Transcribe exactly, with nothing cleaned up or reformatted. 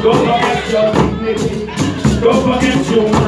Don't forget your dignity. Don't forget your